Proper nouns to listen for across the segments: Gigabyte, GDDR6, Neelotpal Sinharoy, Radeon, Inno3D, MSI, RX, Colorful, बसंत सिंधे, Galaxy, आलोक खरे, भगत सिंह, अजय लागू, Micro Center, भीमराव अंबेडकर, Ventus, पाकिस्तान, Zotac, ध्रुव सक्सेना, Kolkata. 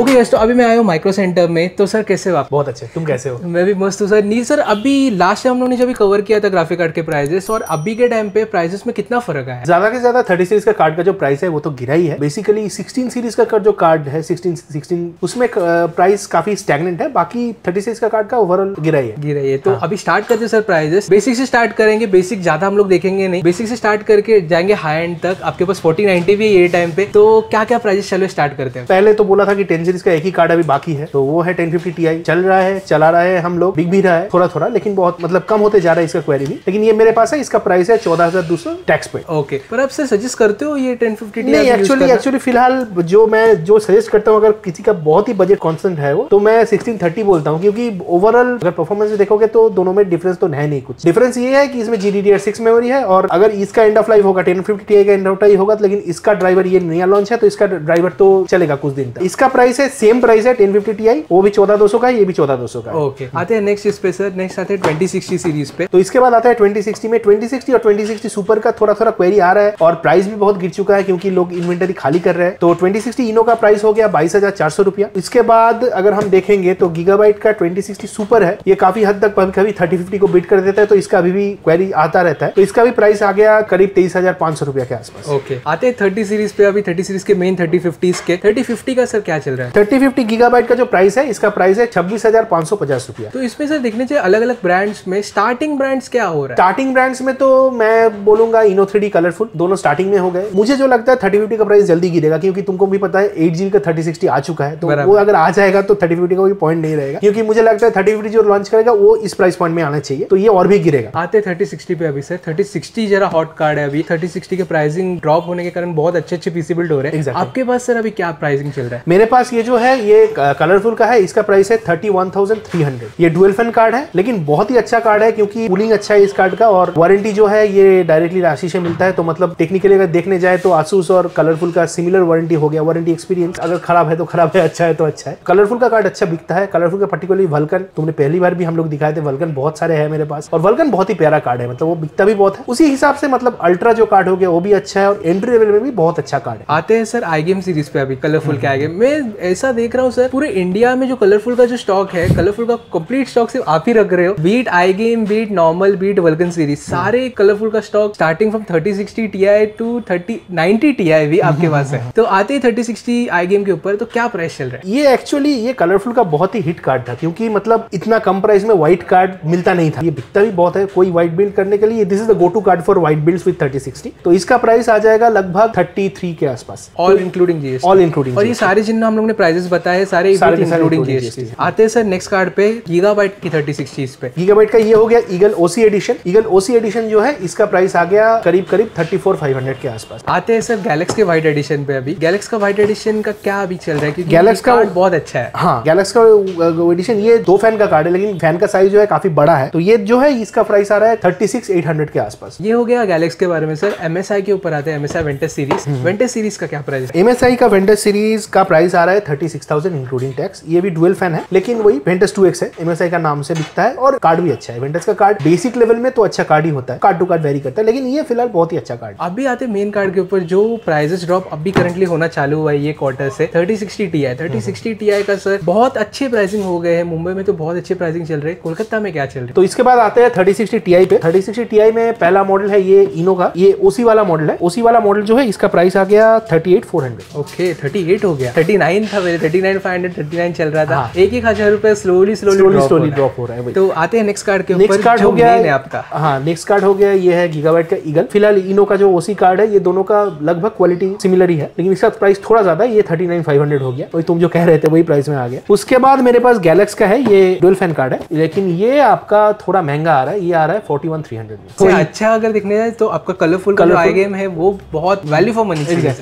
Okay guys, तो अभी मैं आया हूँ माइक्रो सेंटर में। तो सर कैसे हो आप? बहुत अच्छे, तुम कैसे हो? मैं भी मस्त हूँ सर। नील सर, अभी लास्ट टाइम हम लोगों ने जब कवर किया था ग्राफिक कार्ड के प्राइजेस और अभी के टाइम पे प्राइजेस में कितना फर्क आया? ज्यादा से ज्यादा 30 सीरीज का कार्ड का जो प्राइस है वो तो गिरा ही है। बेसिकली 16 सीरीज का जो कार्ड है 16 उसमें प्राइस काफी स्टैग्नेंट है, बाकी 30 सीरीज का कार्ड का ओवरऑल गिरा ही है। तो अभी स्टार्ट करते हैं सर प्राइजेस। बेसिक से स्टार्ट करेंगे, बेसिक ज्यादा हम लोग देखेंगे नहीं, बेसिक से स्टार्ट करके जाएंगे हाई एंड तक। आपके पास 4090 भी है ये टाइम पे, तो क्या क्या प्राइजेस चलो स्टार्ट करते हैं। पहले तो बोला था कि 10 सीरीज का एक ही कार्ड अभी बाकी है, तो वो है 1050 Ti। चला रहा है हम लोग, बिक भी रहा है थोड़ा, लेकिन बहुत मतलब कम होते जा रहा है इसका क्वेरी भी। लेकिन ये मेरे पास है, इसका प्राइस है 14,200 टैक्स पे। ओके, पर आप सजेस्ट करते हो ये 1050 Ti? नहीं, एक्चुअली फिलहाल जो मैं सजेस्ट करता हूँ, अगर किसी का बहुत ही बजट कॉन्स्टेंट है वो, तो मैं 1630 बोलता हूँ, क्योंकि ओवरऑल अगर परफॉर्मेंस देखोगे तो दोनों में डिफरेंस तो है नहीं कुछ। डिफरेंस ये है कि इसमें GDDR6 मेमोरी है, और अगर इसका एंड ऑफ लाइफ होगा 1050 Ti का एंड ऑफ लाइफ होगा, लेकिन इसका ड्राइवर ये नया लॉन्च है तो इसका ड्राइवर तो चलेगा कुछ दिन तक। इसका प्राइस है, सेम प्राइस है 1050 Ti, वो भी 14,200 का है, ये भी 14,200 का है। ओके, आते हैं नेक्स्ट इस पे सर। नेक्स्ट आते हैं 2060 सीरीज पे। तो इसके बाद आता है 2060 में। 2060 और 2060 सुपर का थोड़ा क्वेरी आ रहा है, और प्राइस भी बहुत गिर चुका है क्योंकि लोग इन्वेंटरी खाली कर रहे हैं। तो 2060 इनो का प्राइस हो गया 22,400 रुपया। इसके बाद अगर हम देखेंगे तो गीगाबाइट का 2060 सुपर है, ये काफी हद तक कभी 3050 को बीट कर देता है, तो इसका अभी भी क्वेरी आता रहता है। तो इसका भी प्राइस आ गया करीब 23,500 रुपया के आसपास। ओके, आते हैं 30 सीरीज पे। अभी 30 सीरीज के मेन 3050 के, 3050 का सर क्या चल रहा है? 3050 गीगाबाइट का जो प्राइस है, इसका प्राइस है 26,550 रुपया। तो इसमें सर देखने चाहिए अलग अलग ब्रांड्स में स्टार्टिंग ब्रांड्स क्या हो रहा है। स्टार्टिंग ब्रांड्स में तो मैं बोलूंगा Inno3D, कलरफुल दोनों स्टार्टिंग में हो गए। मुझे जो लगता है 3050 का प्राइस जल्दी गिरेगा, क्योंकि तुमको भी पता है 8GB का 3060 आ चुका है, तो वो अगर आ जाएगा तो 3050 का कोई पॉइंट नहीं रहेगा, क्योंकि मुझे लगता है 3050 जो लॉन्च करेगा वो इस प्राइस पॉइंट में आना चाहिए, तो ये और भी गिरेगा। आते 3060 पे। अभी सर 3060 जरा हॉट कार्ड है। अभी 3060 के प्राइसिंग ड्रॉप होने के कारण बहुत अच्छे पीसी बिल्ड हो रहे हैं। आपके पास सर अभी क्या प्राइसिंग चल रहा है? मेरे पास ये जो है ये कलरफुल का है, इसका प्राइस है 31,300। ये डुअल फैन कार्ड है, लेकिन बहुत ही अच्छा कार्ड है क्योंकि कूलिंग अच्छा है इस कार्ड का, और वारंटी जो है ये डायरेक्टली आशीष से मिलता है, तो मतलब टेक्निकली अगर देखने जाए तो आसूस और कलरफुल का सिमिलर वारंटी हो गया। वारंटी एक्सपीरियंस अगर खराब है तो खराब है, अच्छा है तो अच्छा है। कलरफुल का कार्ड अच्छा बिकता है। कलरफुल का पर्टिकुलरली वल्कन, तुमने पहली बार भी हम लोग दिखाए थे, वल्कन बहुत सारे है मेरे पास, और वल्कन बहुत ही प्यारा कार्ड है, मतलब वो बिकता भी बहुत है। उसी हिसाब से मतलब अल्ट्रा जो कार्ड हो गया वो भी अच्छा है, और एंट्री लेवल में भी बहुत अच्छा कार्ड है। आते हैं सर आई गेम सीरीज पे। अभी कलरफुल के आई गेम, मैं ऐसा देख रहा हूँ सर पूरे इंडिया में जो कलरफुल का जो स्टॉक है, कलरफुल का कंप्लीट स्टॉक सिर्फ आप ही रख रहे हो। बीट आई game, beat normal, beat Vulcan series, सारे कलरफुल का stock starting from 3060 Ti to 3090 Ti भी आपके पास है। तो आते ही 3060 आई गेम के ऊपर, तो क्या प्राइस चल रहा है? ये एक्चुअली ये कलरफुल का बहुत ही हिट कार्ड था, क्योंकि मतलब इतना कम प्राइस में व्हाइट कार्ड मिलता नहीं था, ये बिकता भी बहुत है। कोई व्हाइट बिल्ड करने के लिए this is the go to card for white builds with 3060। तो इसका प्राइस आ जाएगा लगभग 33 के आसपास, ऑल इंक्लूडिंग जीएसटी। और ये सारे जिन हम लोग ने प्राइसेस बताए सारे इंक्लूडिंग जीएसटी। आते हैं सर नेक्स्ट कार्ड पे, गीगाबाइट की 3060 पे। गीगाबाइट का ये हो गया Eagle OC edition. Eagle OC edition जो है इसका प्राइस आ गया करीब 34,500 के आसपास। आते हैं सर गैलेक्स के व्हाइट एडिशन पे। अभी गैलेक्स का व्हाइट एडिशन का क्या अभी चल रहा है? क्योंकि गैलेक्स का कार्ड बहुत अच्छा है। हाँ, गैलेक्स का एडिशन ये दो फैन का कार्ड है, लेकिन फैन का साइज जो है काफी बड़ा है, तो ये जो है इसका प्राइस आ रहा है 36,800 के आसपास। ये हो गया गैलेक्स के बारे में। सर MSI के ऊपर आते हैं, MSI Ventus series. Ventus series का क्या प्राइस है? MSI का वेंटस सीरीज का प्राइस आ रहा है 36,000 इंक्लूडिंग टैक्स। ये भी डुअल फैन है, लेकिन वही वेंटस 2X है, MSI का नाम से बिकता है, और कार्ड भी अच्छा है। वेंटस का कार्ड बेसिक लेवल में तो अच्छा कार्ड ही होता है, कार्ड टू कार्ड वेरी करता है, लेकिन ये फिलहाल बहुत ही अच्छा कार्ड। अभी आते मेन कार्ड के ऊपर जो प्राइसेस ड्रॉप अभी करंटली होना चालू हुआ है ये क्वार्टर से, 3060 Ti। 3060 Ti का सर बहुत अच्छे प्राइसिंग हो गए हैं, मुंबई में तो बहुत अच्छे प्राइसिंग चल रहे हैं, कोलकाता में क्या चल रहा है? तो इसके बाद आते हैं 3060 Ti पे। 3060 Ti में पहला मॉडल है ये इनो का, ये ओसी वाला मॉडल है। ओसी वाला मॉडल जो है इसका प्राइस आ गया 38,400। ओके, 38 हो गया, 39 था मेरे, 39,500 39 चल रहा था। एक हजार रुपए स्लोली ड्रॉप हो रहा है। तो आते हैं नेक्स्ट कार्ड के ऊपर। नेक्स्ट कार्ड हो गया है आपका, हाँ नेक्स्ट कार्ड हो गया ये है गीगाबाइट का ईगल। फिलहाल इनो का जो ओसी कार्ड है ये दोनों का लगभग क्वालिटी सिमिलर ही है, लेकिन इसका प्राइस थोड़ा ज्यादा है, ये 39,500 हो गया, वही तुम जो कह रहे थे वही प्राइस में आ गया। उसके बाद मेरे पास गैलेक्स का है, ये डुअल फैन कार्ड है, लेकिन ये आपका थोड़ा महंगा आ रहा है, ये आ रहा है 41,300 में। तो अच्छा अगर देखने जाए तो आपका कलरफुल का आई गेम है वो बहुत वैल्यू फॉर मनी है।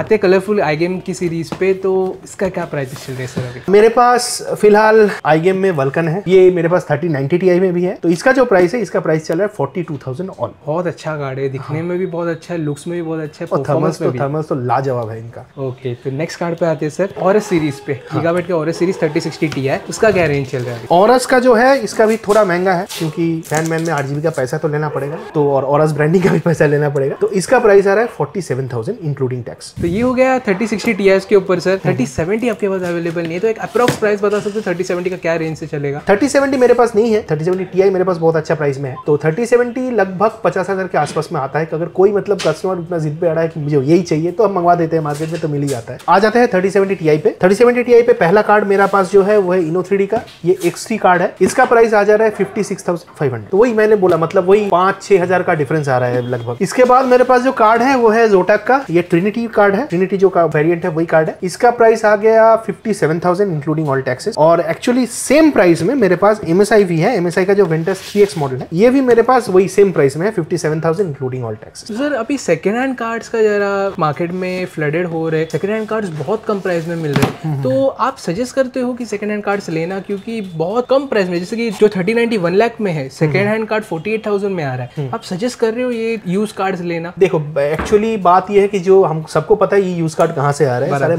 आते कलरफुल आई गेम की सीरीज पे, तो इसका क्या प्राइस चल रहा है सर? मेरे पास फिलहाल आई गेम में वल्कन है, ये मेरे पास 3090 Ti में भी है, तो इसका जो प्राइस है इसका प्राइस चल रहा है 42,000 ऑल। बहुत अच्छा कार्ड है, दिखने में भी बहुत अच्छा है, लुक्स में भी बहुत अच्छा है, परफॉर्मेंस में भी। थर्मल्स तो लाजवाब है इनका। ओके, तो नेक्स्ट कार्ड पे आते हैं सर और सीरीज पे। गीगाबाइट के और सीरीज 3060 Ti, उसका क्या रेंज चल रहा है? औरस का जो है इसका भी थोड़ा महंगा है, क्योंकि फैन मैन में 8GB का पैसा तो लेना पड़ेगा, तो और औरस ब्रांडिंग का भी पैसा लेना पड़ेगा, तो इसका प्राइस आ रहा है 47,000 इंक्लूडिंग टैक्स। तो ये हो गया 3060 Ti के ऊपर। सर 30 3070 आपके पास अवेलेबल नहीं है, तो एक अप्रॉक्स प्राइस बता सकते हो 3070 का क्या रेंज से चलेगा? 3070 मेरे पास नहीं है, 3070 Ti मेरे पास बहुत अच्छा प्राइस में है, तो 3070 लगभग 50,000 के आसपास में आता है। अगर कोई मतलब कस्टमर उतना जिद पे आ रहा है कि मुझे यही चाहिए तो हम मंगवा देते हैं, मार्केट में तो मिल ही जाता है। आ जाते हैं 3070 Ti पे। 3070 Ti पे पहला कार्ड मेरा पास जो है वो है Inno3D का, ये X3 कार्ड है। इसका प्राइस आ जा रहा है 56,500, तो वही मैंने बोला मतलब वही 5-6 हजार का डिफरेंस आ रहा है लगभग। इसके बाद मेरे पास जो कार्ड है वो है Zotac का, ये ट्रिनिटी कार्ड है, ट्रिनिटी जो का वेरिएंट है वही कार्ड है। इसका प्राइस आ गया 57,000 इंक्लूडिंग ऑल टैक्सेस। और एक्चुअली सेम प्राइस में मेरे पास MSI भी है, MSI का जो Ventus 3X मॉडल है ये भी मेरे पास वही सेम प्राइस में है, 57,000 इंक्लूडिंग ऑल टैक्सेस। सर अभी सेकेंड हैंड कार्ड्स का जरा मार्केट में फ्लडेड हो रहे, सेकेंड हैंड कार्ड्स बहुत कम प्राइस में मिल रहे हैं, तो आप सजेस्ट करते हो कि सेकेंड हैंड कार्ड्स लेना, क्योंकि बहुत कम प्राइस में जैसे कि जो 3090 1 लाख में है, सेकेंड हैंड कार्ड 48,000 में आ रहा है, आप सजेस्ट कर रहे हो ये यूज कार्ड्स लेना? देखो एक्चुअली बात ये है कि जो हम सबको पता है ये यूज कार्ड कहाँ से आ रहा है, सारे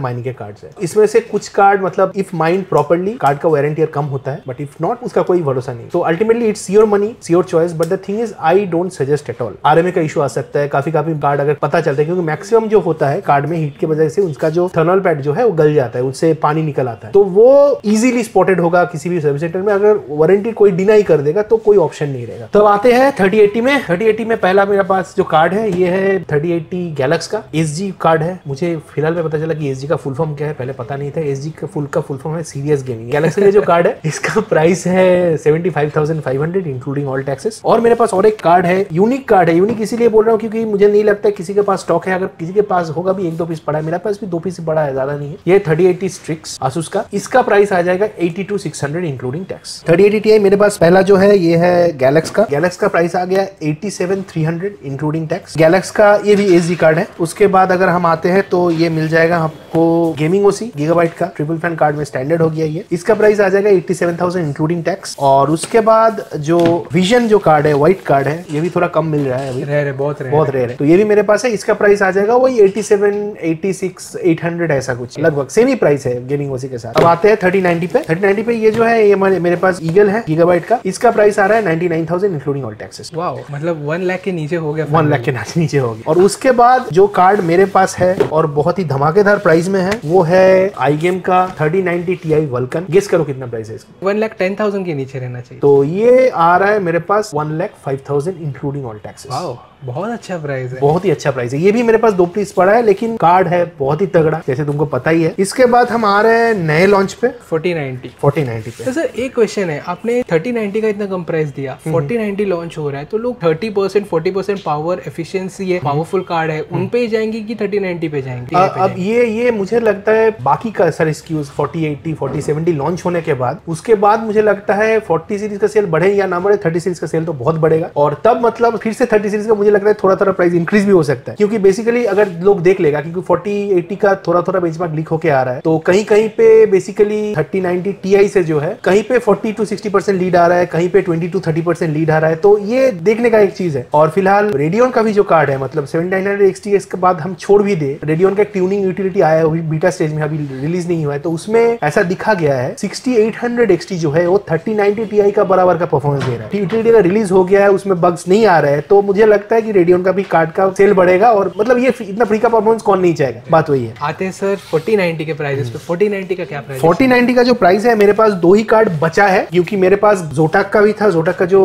माइनिंग के कार्ड्स है। इसमें से कुछ कार्ड मतलब इफ माइंड प्रॉपर्ली कार्ड का वारंटी कम होता है, बट इफ नॉट उसका कोई भरोसा नहीं, तो ultimately it's your money your choice, but the thing is I don't suggest at all. RMA का इशू आ सकता है, काफी कार्ड अगर पता चलता है, क्योंकि मैक्सिमम जो होता है कार्ड में हीट की वजह से उसका जो थर्मल पैड जो है वो गल जाता है, उससे पानी निकल आता है, तो वो इजीली स्पॉटेड होगा किसी भी सर्विस सेंटर में। अगर वारंटी कोई डिनाई कर देगा तो कोई ऑप्शन नहीं रहेगा। तब आते हैं 3080 में। 3080 में पहला मेरे पास जो कार्ड है ये है 3080 गैलेक्स का, एसजी कार्ड है। मुझे फिलहाल में पता चला कि एसजी का फुल फॉर्म क्या है, पहले पता नहीं था। एसजी का फुल फॉर्म है सीरियस गेमिंग। गैलेक्सी का जो कार्ड है इसका प्राइस है 75,500 इंक्लूडिंग ऑल टैक्सेस। और मेरे पास और एक कार्ड है, यूनिक कार्ड है। यूनिक इसीलिए बोल रहा हूँ क्योंकि मुझे नहीं लगता है किसी के पास स्टॉक है, अगर किसी के पास होगा भी 1-2 पीस पड़ा है, मेरे पास भी 2 पीस पड़ा है, ज्यादा नहीं है। ये 3080 स्ट्रिक्स आसूस का, इसका प्राइस आ जाएगा 82,600 इंक्लूडिंग टैक्स। 3080 Ti मेरे पास पहला जो है ये है गैलेक्स का। गैलेक्स का प्राइस आ गया 87,300 इंक्लूडिंग टैक्स। गैलेक्स का ये भी एसडी कार्ड है। उसके बाद अगर हम आते हैं तो ये मिल जाएगा आपको गेमिंग ओसी गीगाबाइट का, ट्रिपल फैन कार्ड में स्टैंडर्ड हो गया ये। इसका प्राइस आ जाएगा 87,000 इंक्लूडिंग टैक्स। और उसके बाद जो विजन जो कार्ड है, व्हाइट कार्ड है, ये भी थोड़ा कम मिल रहा है अभी, रेयर है, बहुत रेयर है, तो ये भी मेरे पास है। इसका प्राइस आ जाएगा वही 87,800 ऐसा कुछ, लगभग सेम ही प्राइस है गेमिंग ओसी के साथ। अब आते हैं 3090 पे। 3090 पे ये जो है ये मेरे पास ईगल है गीगाबाइट का। इसका प्राइस आ रहा है 99,000 इंक्लूडिंग ऑल टैक्सेस। वाओ, मतलब 1 लाख के नीचे हो गया, 1 लाख के नीचे हो गया। और उसके बाद जो कार्ड मेरे पास है और बहुत ही धमाकेदार प्राइस में है वो है आई गेम का 3090 Ti वल्कन। गेस करो कितना प्राइस है इसका? 1,10,000 के नीचे रहना चाहिए, तो ये आ रहा है मेरे पास 1,05,000 इंक्लूडिंग ऑल टैक्सेस। वाओ, बहुत अच्छा प्राइस है, बहुत ही अच्छा प्राइस है। ये भी मेरे पास 2 पीस पड़ा है, लेकिन कार्ड है बहुत ही तगड़ा, जैसे तुमको पता ही है। इसके बाद हम आ रहे हैं नए लॉन्च पे 4090 पे। तो सर एक क्वेश्चन है, आपने 3090 का इतना कम प्राइस दिया, 4090 लॉन्च हो रहा है, तो लोग 30% 40% पावर एफिशिएंसी है, पावरफुल कार्ड है, उन पे जाएंगे कि 3090 पे जाएंगे? अब ये मुझे लगता है बाकी का सर एक्सक्यूज 4080 4070 लॉन्च होने के बाद, उसके बाद मुझे लगता है 40 सीरीज का सेल बढ़े या ना बढ़े, 30 सीरीज का सेल तो बहुत बढ़ेगा। और तब मतलब फिर से 30 सीरीज का मुझे लगता है थोड़ा प्राइस इंक्रीज भी हो सकता है, क्योंकि बेसिकली अगर लोग देख लेगा, क्योंकि 4080 का थोड़ा बेंचमार्क लीक होके आ रहा है, तो कहीं पे बेसिकली 3090 Ti से जो है कहीं पे 40-60% लीड आ रहा है, कहीं पे 20-30% लीड आ रहा है, तो ये देखने का एक चीज है। और फिलहाल रेडियन का भी जो कार्ड है, मतलब 7900 XT के बाद हम छोड़ भी दे, रेडियन का ट्यूनिंग यूटिलिटी आया है, बीटा स्टेज में अभी रिलीज नहीं हुआ है, तो उसमें ऐसा दिखा गया है 6800 XT जो है वो 3090 Ti का बराबर का परफॉर्मेंस दे रहा है। यूटिलिटी का रिलीज हो गया है, उसमें बग्स नहीं आ रहा है, तो मुझे लगता है कि रेडियन का भी कार्ड का सेल बढ़ेगा। और मतलब ये इतना फ्री का परफॉर्मेंस कौन नहीं चाहेगा, बात वही है। आते हैं सर 4090 के प्राइसेस पे। 4090 का क्या प्राइस? 4090 का जो प्राइस है, मेरे पास 2 ही कार्ड बचा है, क्योंकि मेरे पास Zotac का भी था। Zotac का जो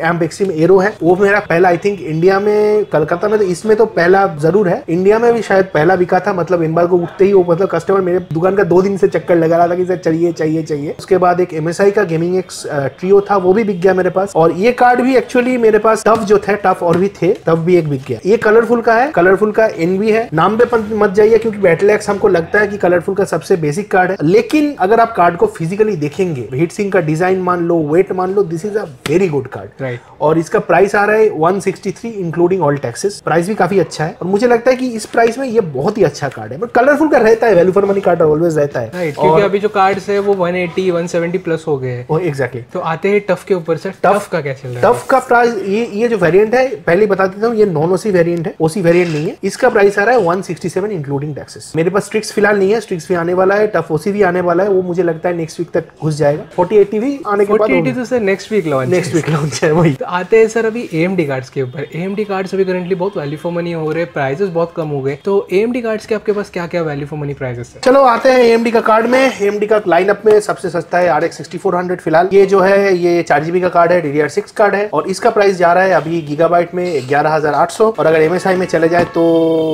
एम्प एक्सट्रीम एरो है वो मेरा पहला, आई थिंक इंडिया में, कलकत्ता में तो इसमें तो पहला जरूर है, इंडिया में भी शायद पहला बिका था। मतलब एम्बार्गो उठते ही वो मतलब कस्टमर मेरे दुकान का 2 दिन से चक्कर लगा रहा था कि सर चाहिए। उसके बाद एक MSI का गेमिंग एक्स ट्रियो था, वो भी बिक गया मेरे पास। और ये कार्ड भी एक्चुअली मेरे पास टफ जो था, टफ और भी थे, तब भी एक बिक गया। ये कलरफुल का है, कलरफुल का एनवी है, नाम पे मत जाइए, क्योंकि बैटल एक्स हमको लगता है कि कलरफुल का सबसे बेसिक कार्ड है। लेकिन अगर आप कार्ड को फिजिकली देखेंगे, हीट सिंक का डिजाइन मान लो, वेट मान लो, this is a very good card, right. और इसका प्राइस आ रहा है 163 इंक्लूडिंग ऑल टैक्सेस। प्राइस भी काफी अच्छा है और मुझे लगता है कि इस प्राइस में ये बहुत ही अच्छा कार्ड है। बट कलरफुल का रहता है, value for money card always रहता है, राइट, क्योंकि अभी जो कार्ड्स है वो 180 170 प्लस हो गए। एग्जैक्टली। तो आते हैं टफ के ऊपर। सर टफ का क्या चल रहा है? टफ का प्राइस ये जो वेरिएंट है, पहले बता बता देता हूँ, ये नॉन ओसी वेरिएंट है, ओसी वेरिएंट नहीं है। इसका प्राइस आ रहा है 167 इंक्लूडिंग टैक्सेस। मेरे पास स्ट्रिक्स फिलहाल नहीं है, स्ट्रिक्स भी आने वाला है, टफ ओसी भी आने वाला है, वो मुझे लगता है नेक्स्ट वीक तक घुस जाएगा। 4080 भी आने के बाद, 4080 तो सर नेक्स्ट वीक लॉन्च है। वही तो आते हैं सर अभी एएमडी कार्ड्स के ऊपर। एएमडी कार्ड्स अभी करंटली बहुत वैल्यू फॉर मनी हो रहे, प्राइसेस बहुत कम हो गए, तो एएमडी कार्ड्स के आपके पास क्या क्या वैल्यू फॉर मनी प्राइसेस है? चलो आते हैं एएमडी का कार्ड में। एएमडी का लाइनअप में सबसे सस्ता है RX 6400 फिलहाल। ये जो है ये 4GB का कार्ड है, DDR6 कार्ड है, और इसका प्राइस जा रहा है अभी गीगाबाइट में 11,800, और अगर MSI में चले जाए तो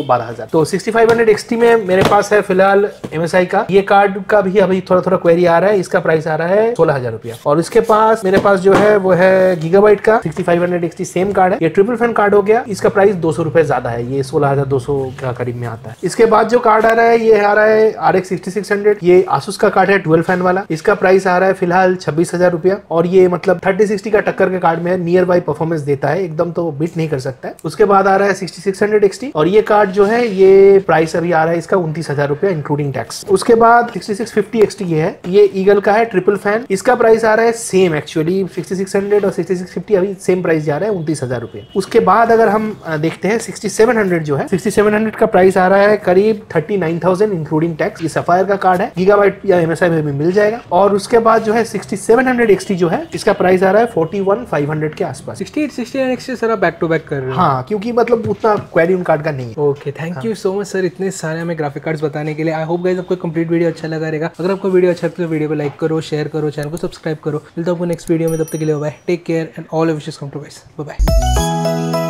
12,000। तो 6500 XT में मेरे पास है फिलहाल MSI का। ये कार्ड का भी अभी थोड़ा थोड़ा क्वेरी आ रहा है, इसका प्राइस आ रहा है 16,000 रुपया। और इसके पास मेरे पास जो है वो है गीगाबाइट का 6500 XT सेम कार्ड है, ये ट्रिपल फैन कार्ड हो गया, इसका प्राइस 200 रुपए ज्यादा है, ये 16,200 का करीब में आता है। इसके बाद जो कार्ड आ रहा है ये आ रहा है RX 6600, ये आसूस का कार्ड है 12 फैन वाला, इसका प्राइस आ रहा है फिलहाल 26,000 रुपया, और ये मतलब 3060 का टक्कर के कार्ड में नियर बाई परफॉर्मेंस देता है, एकदम तो बीट नहीं कर सकता है। उसके बाद आ रहा है 6600 XT, और ये कार्ड जो है ये प्राइस अभी आ रहा है इसका 29,000 रुपया इंक्लूडिंग टैक्स। उसके बाद 6650 XT ये है, ये ईगल का है ट्रिपल फैन, इसका प्राइस आ रहा है सेम, एक्चुअली 6600 और 6650 अभी सेम प्राइस जा रहा है 29,000 रुपया। उसके बाद अगर हम देखते हैं 6700 जो है, 6700 का प्राइस आ रहा है करीब 39,000 इंक्लूडिंग टैक्स, ये सफायर का कार्ड है, गीगाबाइट या MSI में भी मिल जाएगा। और उसके बाद जो है 6700 XT जो है इसका प्राइस आ रहा है 41,500 के आसपास। 6869 XT सर आप बैक टू बैक कर रहे हैं? हाँ, क्योंकि मतलब उतना क्वेरी उन कार्ड का नहीं है। Okay, thank you so much sir इतने सारे हमें ग्राफिक कार्ड्स बताने के लिए। आई होप गाइस आपको कंप्लीट वीडियो अच्छा लगा रहेगा। अगर आपको वीडियो अच्छा लगे तो वीडियो को लाइक करो, शेयर करो, चैनल को सब्सक्राइब करो। मिलता हूं आपको नेक्स्ट वीडियो में, तब तक के लिए bye, take care and all your wishes come true guys, bye bye.